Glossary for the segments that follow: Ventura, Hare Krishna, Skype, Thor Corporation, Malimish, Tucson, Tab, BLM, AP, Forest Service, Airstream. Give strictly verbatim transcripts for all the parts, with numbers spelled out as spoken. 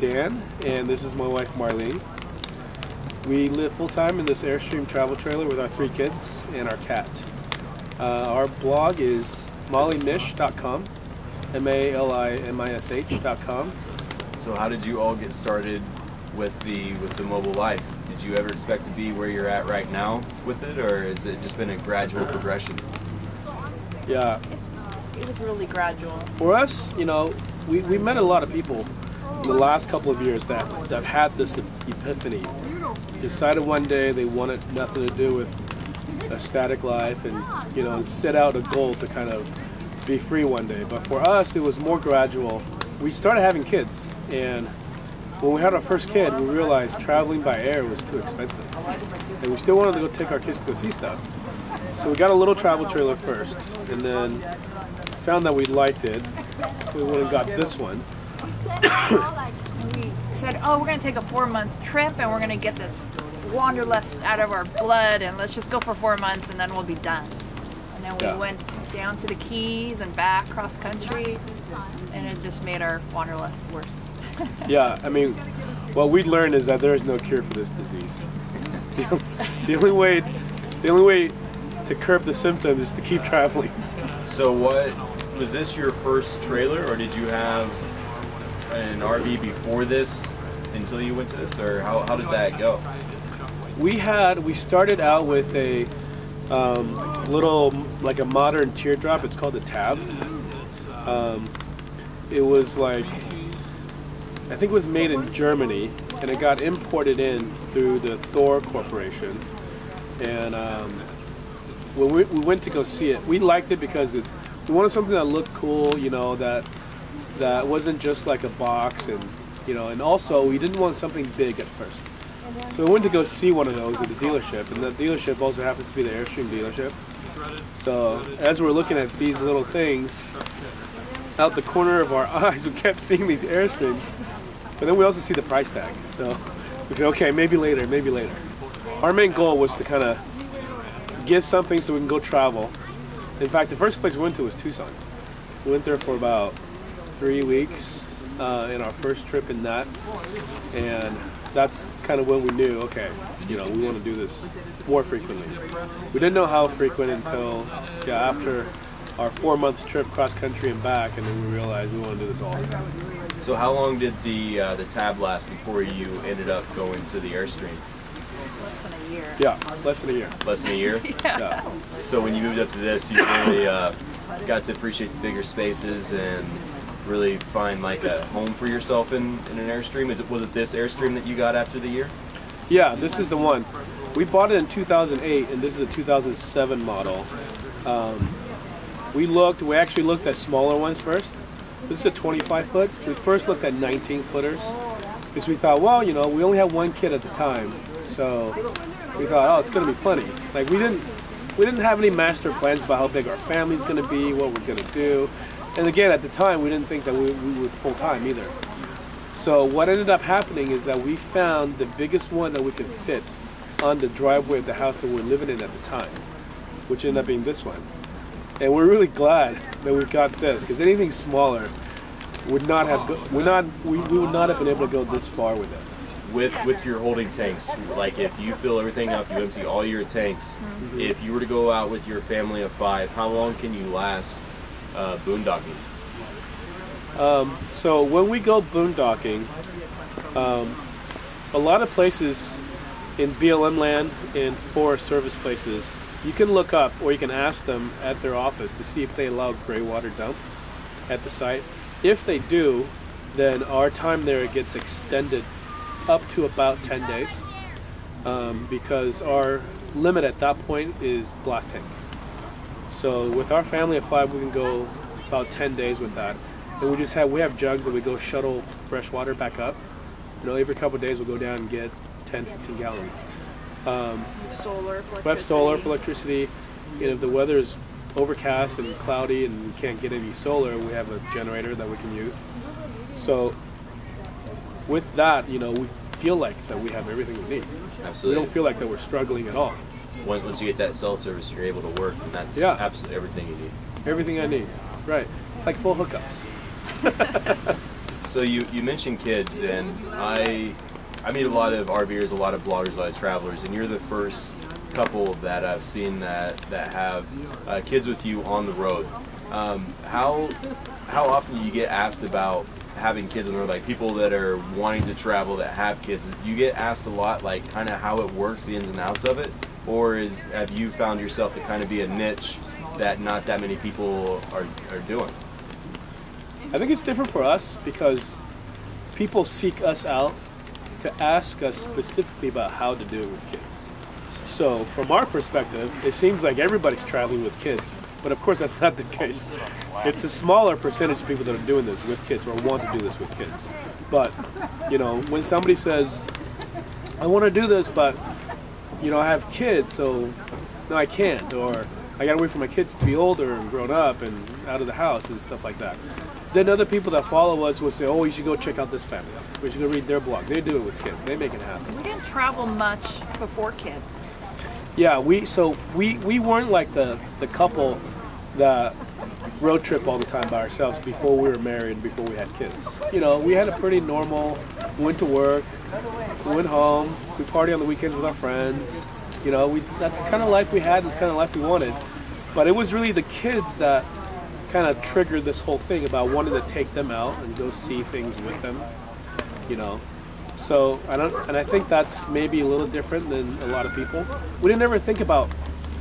Dan, and this is my wife Marlene. We live full-time in this Airstream travel trailer with our three kids and our cat. Uh, our blog is molly mish dot com, M A L I M I S H dot com. So how did you all get started with the with the mobile life? Did you ever expect to be where you're at right now with it, or has it just been a gradual progression? Yeah, it's, it was really gradual. For us, you know, we, we met a lot of people in the last couple of years that, that had this epiphany. Decided one day they wanted nothing to do with a static life and, you know, set out a goal to kind of be free one day. But for us, it was more gradual. We started having kids, and when we had our first kid, we realized traveling by air was too expensive. And we still wanted to go take our kids to go see stuff. So we got a little travel trailer first, and then found that we liked it, so we went and got this one. We said, oh, we're going to take a four-month trip, and we're going to get this wanderlust out of our blood, and let's just go for four months, and then we'll be done. And then we yeah. went down to the Keys and back cross-country, and it just made our wanderlust worse. Yeah, I mean, what we learned is that there is no cure for this disease. The, the only way, the only way to curb the symptoms is to keep traveling. So, what was this your first trailer, or did you have an R V before this until you went to this, or how, how did that go? We had we started out with a um, little like a modern teardrop. It's called a Tab. Um, it was like. I think it was made in Germany, and it got imported in through the Thor Corporation. And um, when we, we went to go see it, we liked it because it's, we wanted something that looked cool, you know, that that wasn't just like a box, and you know, and also we didn't want something big at first. So we went to go see one of those at the dealership, and the dealership also happens to be the Airstream dealership. So as we're looking at these little things, out the corner of our eyes, we kept seeing these Airstreams. But then we also see the price tag. So we said, okay, maybe later, maybe later. Our main goal was to kind of get something so we can go travel. In fact, the first place we went to was Tucson. We went there for about three weeks uh, in our first trip in that. And that's kind of when we knew, okay, you know, we want to do this more frequently. We didn't know how frequent until, yeah, after our four-month trip cross-country and back, and then we realized we want to do this all the time. So how long did the uh, the Tab last before you ended up going to the Airstream? It was less than a year. Yeah, less than a year. Less than a year? Yeah. Yeah. So when you moved up to this, you really uh, got to appreciate the bigger spaces and really find like a home for yourself in, in an Airstream. Is it, was it this Airstream that you got after the year? Yeah, this is the one. We bought it in two thousand eight, and this is a two thousand seven model. Um, We looked, we actually looked at smaller ones first. This is a twenty-five foot. We first looked at nineteen footers because we thought, well, you know, we only had one kid at the time. So we thought, oh, it's going to be plenty. Like we didn't, we didn't have any master plans about how big our family's going to be, what we're going to do. And again, at the time, we didn't think that we, we would full-time either. So what ended up happening is that we found the biggest one that we could fit on the driveway of the house that we were living in at the time, which ended up being this one. And we're really glad that we got this, because anything smaller would not have go we're not we, we would not have been able to go this far with it. With with your holding tanks, like if you fill everything up, you empty all your tanks. Mm-hmm. If you were to go out with your family of five, how long can you last uh, boondocking? Um, so when we go boondocking, um, a lot of places in B L M land and Forest Service places. You can look up, or you can ask them at their office to see if they allow gray water dump at the site. If they do, then our time there gets extended up to about ten days um, because our limit at that point is block tank. So with our family of five, we can go about ten days with that. And we just have, we have jugs that we go shuttle fresh water back up. You know, every couple of days we'll go down and get ten, fifteen gallons. Um, solar for we have solar for electricity, and if the weather is overcast and cloudy and we can't get any solar, we have a generator that we can use. So with that, you know, we feel like that we have everything we need. Absolutely. We don't feel like that we're struggling at all. Once you get that cell service, you're able to work, and that's yeah. absolutely everything you need. Everything I need, right. It's like full hookups. So you, you mentioned kids, and I I meet a lot of RVers, a lot of bloggers, a lot of travelers, and you're the first couple that I've seen that that have uh, kids with you on the road. Um, how how often do you get asked about having kids on the road? Like people that are wanting to travel that have kids, you get asked a lot, like kind of how it works, the ins and outs of it, or is have you found yourself to kind of be a niche that not that many people are are doing? I think it's different for us because people seek us out to ask us specifically about how to deal with kids. So from our perspective, it seems like everybody's traveling with kids, but of course that's not the case. It's a smaller percentage of people that are doing this with kids or want to do this with kids. But, you know, when somebody says, I want to do this, but, you know, I have kids, so no, I can't, or I gotta wait for my kids to be older and grown up and out of the house and stuff like that. Then other people that follow us will say, oh, you should go check out this family. We should go read their blog. They do it with kids. They make it happen. We didn't travel much before kids. Yeah, we so we, we weren't like the, the couple that road trip all the time by ourselves before we were married, before we had kids. You know, we had a pretty normal, we went to work, we went home, we party on the weekends with our friends. You know, we, that's the kind of life we had, that's the kind of life we wanted. But it was really the kids that kind of triggered this whole thing about wanting to take them out and go see things with them, you know. So I don't, and I think that's maybe a little different than a lot of people. We didn't ever think about,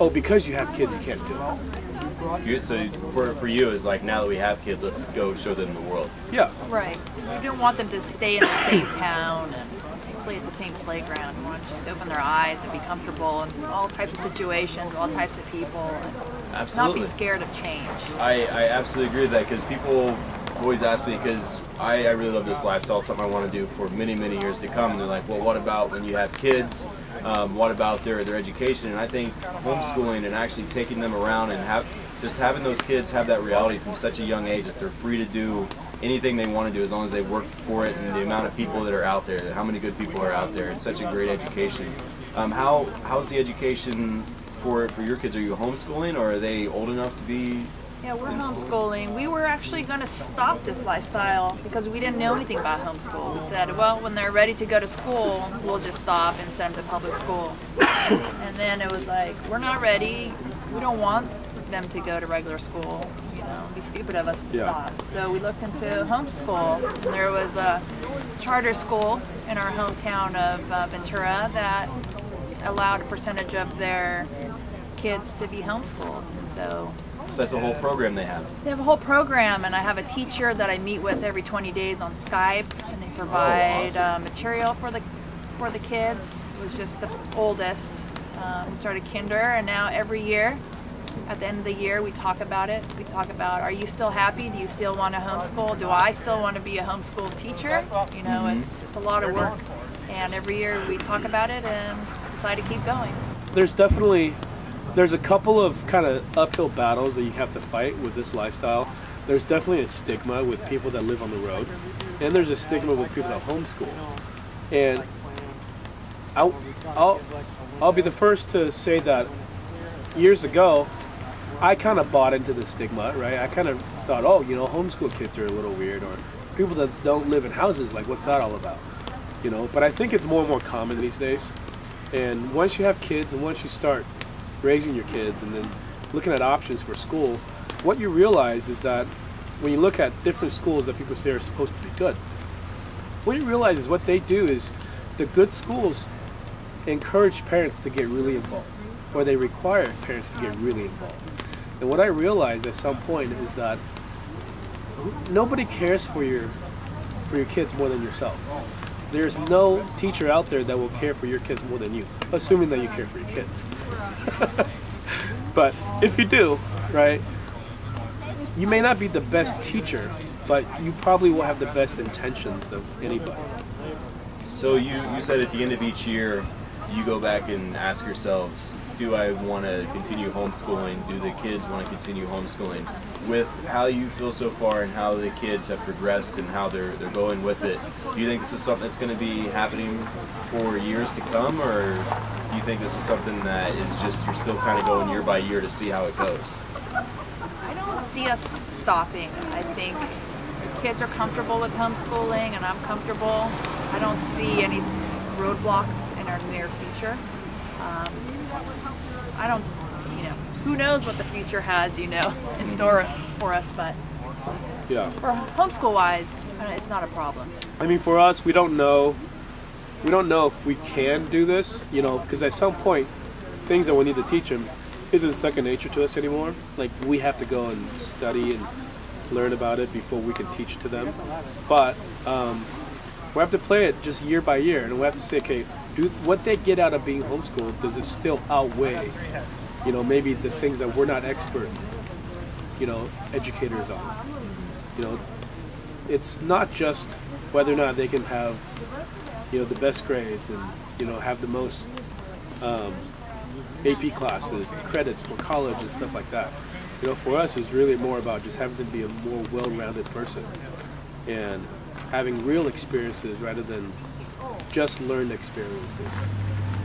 oh, because you have kids, you can't do it. You, so for for you, it's like now that we have kids, let's go show them the world. Yeah. Right. You didn't want them to stay in the same town and play at the same playground. You want to just open their eyes and be comfortable in all types of situations, all types of people. And absolutely. Not be scared of change. I, I absolutely agree with that because people always ask me because I, I really love this lifestyle. It's something I want to do for many, many years to come. And they're like, well, what about when you have kids? Um, what about their, their education? And I think homeschooling and actually taking them around and have just having those kids have that reality from such a young age that they're free to do anything they want to do as long as they work for it and the amount of people that are out there, how many good people are out there. It's such a great education. Um, how How's the education For, for your kids? Are you homeschooling or are they old enough to be? Yeah, we're homeschooling. We were actually going to stop this lifestyle because we didn't know anything about homeschool. We said, well, when they're ready to go to school, we'll just stop and send them to public school. And then it was like, we're not ready. We don't want them to go to regular school. You know, it'd be stupid of us to yeah. stop. So we looked into homeschool. And there was a charter school in our hometown of uh, Ventura that allowed a percentage of their kids to be homeschooled, and so so that's a whole program they have. They have a whole program, and I have a teacher that I meet with every twenty days on Skype, and they provide oh, awesome. uh, material for the for the kids. It was just the oldest. Um, we started kinder, and now every year, at the end of the year, we talk about it. We talk about, are you still happy? Do you still want to homeschool? Do I still want to be a homeschool teacher? You know, mm-hmm. it's it's a lot of work, and every year we talk about it and decide to keep going. There's definitely. There's a couple of kind of uphill battles that you have to fight with this lifestyle. There's definitely a stigma with people that live on the road, and there's a stigma with people that homeschool. And I'll, I'll, I'll be the first to say that years ago, I kind of bought into the stigma, right? I kind of thought, oh, you know, homeschool kids are a little weird, or people that don't live in houses, like what's that all about? You know, but I think it's more and more common these days. And once you have kids and once you start raising your kids and then looking at options for school, what you realize is that when you look at different schools that people say are supposed to be good, what you realize is what they do is the good schools encourage parents to get really involved, or they require parents to get really involved. And what I realized at some point is that nobody cares for your for your kids more than yourself. There's no teacher out there that will care for your kids more than you, assuming that you care for your kids. But if you do, right, you may not be the best teacher, but you probably will have the best intentions of anybody. So you, you said at the end of each year, you go back and ask yourselves, do I want to continue homeschooling? Do the kids want to continue homeschooling? With how you feel so far and how the kids have progressed and how they're, they're going with it, do you think this is something that's going to be happening for years to come, or do you think this is something that is just, you're still kind of going year by year to see how it goes? I don't see us stopping. I think kids are comfortable with homeschooling and I'm comfortable. I don't see any roadblocks in our near future. Um, I don't, you know, who knows what the future has, you know, in store for us, but yeah, for homeschool-wise, it's not a problem. I mean, for us, we don't know, we don't know if we can do this, you know, because at some point, things that we need to teach them isn't second nature to us anymore. Like, we have to go and study and learn about it before we can teach to them. But um, we have to play it just year by year, and we have to say, okay, do what they get out of being homeschooled, does it still outweigh, you know, maybe the things that we're not expert, you know, educators on. You know, it's not just whether or not they can have, you know, the best grades and, you know, have the most um, A P classes and credits for college and stuff like that. You know, for us, it's really more about just having to be a more well-rounded person and having real experiences rather than just learned experiences.